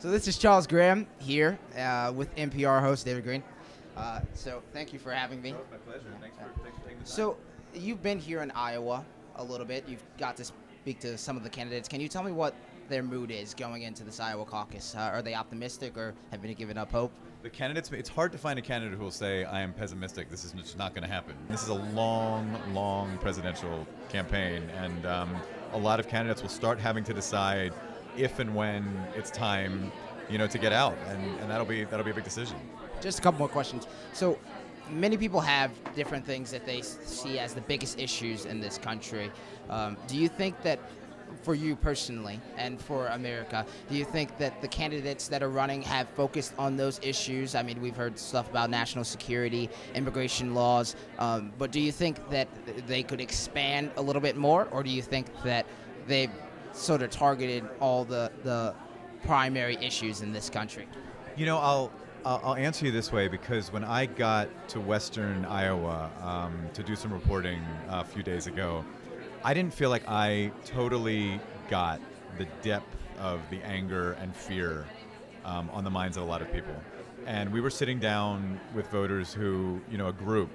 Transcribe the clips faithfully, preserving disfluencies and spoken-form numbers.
So this is Charles Graham here uh, with N P R host David Greene. Uh, so thank you for having me. Oh, my pleasure. Thanks for, thanks for taking the time. So you've been here in Iowa a little bit. You've got to speak to some of the candidates. Can you tell me what their mood is going into this Iowa caucus? Uh, are they optimistic or have been given up hope? The candidates, it's hard to find a candidate who will say, I am pessimistic, this is just not going to happen. This is a long, long presidential campaign, and um, a lot of candidates will start having to decide if and when it's time, you know, to get out, and, and that'll be that'll be a big decision. Just a couple more questions. So many people have different things that they see as the biggest issues in this country. Um, do you think that, for you personally and for America, do you think that the candidates that are running have focused on those issues? I mean, we've heard stuff about national security, immigration laws, um, but do you think that they could expand a little bit more, or do you think that they've sort of targeted all the, the primary issues in this country? You know, I'll, I'll answer you this way, because when I got to Western Iowa um, to do some reporting a few days ago, I didn't feel like I totally got the depth of the anger and fear um, on the minds of a lot of people. And we were sitting down with voters who, you know, a group,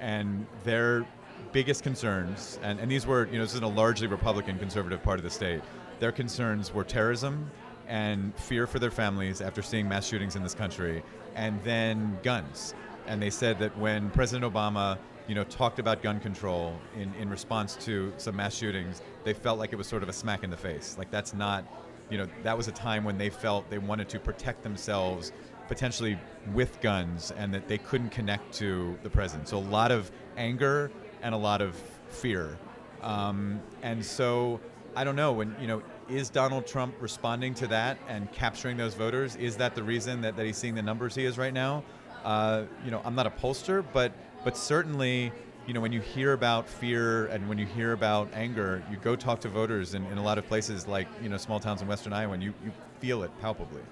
and their biggest concerns, and, and these were, you know, this is in a largely Republican conservative part of the state, their concerns were terrorism and fear for their families after seeing mass shootings in this country, and then guns. And they said that when President Obama, you know, talked about gun control in, in response to some mass shootings, they felt like it was sort of a smack in the face. Like, that's not, you know, that was a time when they felt they wanted to protect themselves potentially with guns, and that they couldn't connect to the president. So a lot of anger and a lot of fear. Um, and so, I don't know, when, you know, is Donald Trump responding to that and capturing those voters? Is that the reason that, that he's seeing the numbers he is right now? Uh, you know, I'm not a pollster, but But certainly, you know, when you hear about fear and when you hear about anger, you go talk to voters in, in a lot of places, like, you know, small towns in Western Iowa, and you, you feel it palpably.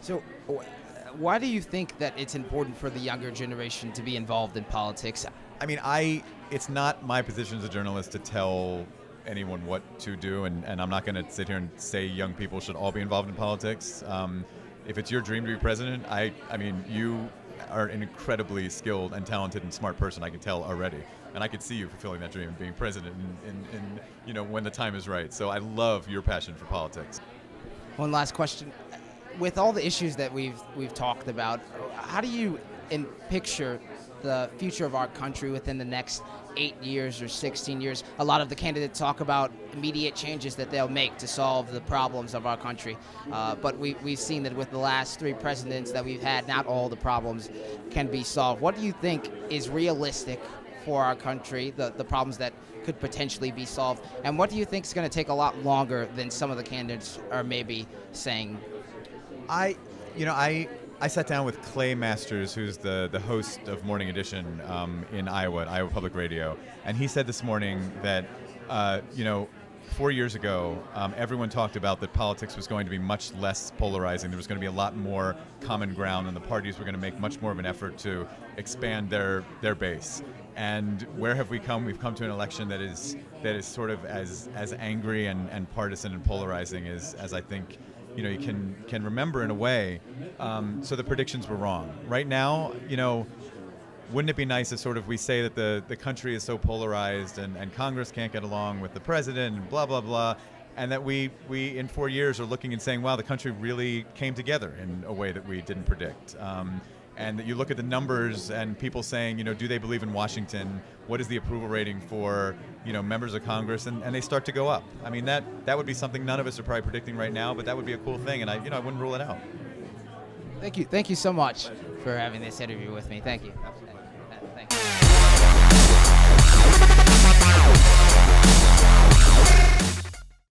So why do you think that it's important for the younger generation to be involved in politics? I mean, I it's not my position as a journalist to tell anyone what to do, and, and I'm not going to sit here and say young people should all be involved in politics. Um, if it's your dream to be president, I, I mean, you are an incredibly skilled and talented and smart person, I can tell already. And I could see you fulfilling that dream of being president in, in, in, you know, when the time is right. So I love your passion for politics. One last question. With all the issues that we've, we've talked about, how do you in picture the future of our country within the next eight years or sixteen years? A lot of the candidates talk about immediate changes that they'll make to solve the problems of our country. Uh, but we, we've seen that with the last three presidents that we've had, not all the problems can be solved. What do you think is realistic for our country, the, the problems that could potentially be solved? And what do you think is going to take a lot longer than some of the candidates are maybe saying? I, you know, I... I sat down with Clay Masters, who's the, the host of Morning Edition um, in Iowa, at Iowa Public Radio, and he said this morning that, uh, you know, four years ago, um, everyone talked about that politics was going to be much less polarizing. There was going to be a lot more common ground, and the parties were going to make much more of an effort to expand their, their base. And where have we come? We've come to an election that is, that is sort of as, as angry and, and partisan and polarizing as, as I think, you know, you can can remember in a way. Um, so the predictions were wrong. Right now, you know, wouldn't it be nice if sort of we say that the, the country is so polarized and, and Congress can't get along with the president and blah, blah, blah, and that we, we in four years are looking and saying, wow, the country really came together in a way that we didn't predict. Um, and that you look at the numbers and people saying, you know, do they believe in Washington? What is the approval rating for, you know, members of Congress, and, and they start to go up. I mean, that that would be something none of us are probably predicting right now, but that would be a cool thing, and I, you know, I wouldn't rule it out. Thank you, thank you so much Pleasure. for having this interview with me. Thank you. Absolutely. Thank you.